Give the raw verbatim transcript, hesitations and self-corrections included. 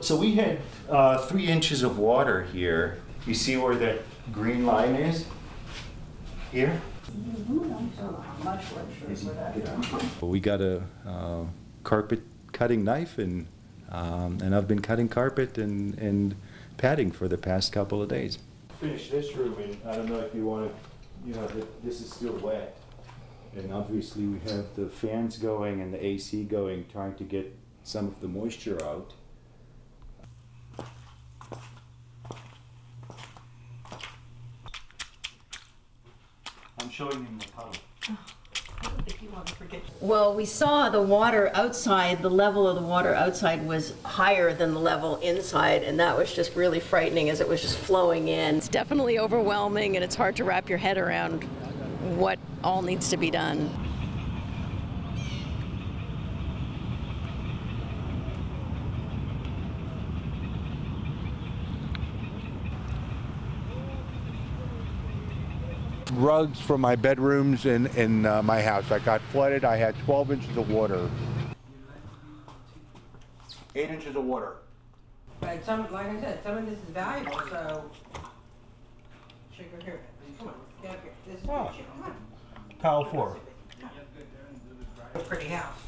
So we had uh, three inches of water here. You see where the green line is? Here? We got a uh, carpet cutting knife, and um, and I've been cutting carpet and, and padding for the past couple of days. Finish this room, and I don't know if you want to, you know, this is still wet. And obviously we have the fans going and the A C going, trying to get some of the moisture out. I'm showing him the puddle. Oh, I don't think you want to forget. Well, we saw the water outside, the level of the water outside was higher than the level inside, and that was just really frightening as it was just flowing in. It's definitely overwhelming, and it's hard to wrap your head around what all needs to be done. Rugs from my bedrooms in, in uh, my house. I got flooded. I had twelve inches of water. Eight inches of water. But some, like I said, some of this is valuable, so shake your hair. Come on, get up here. This is oh. Come on. Power four. Pretty house.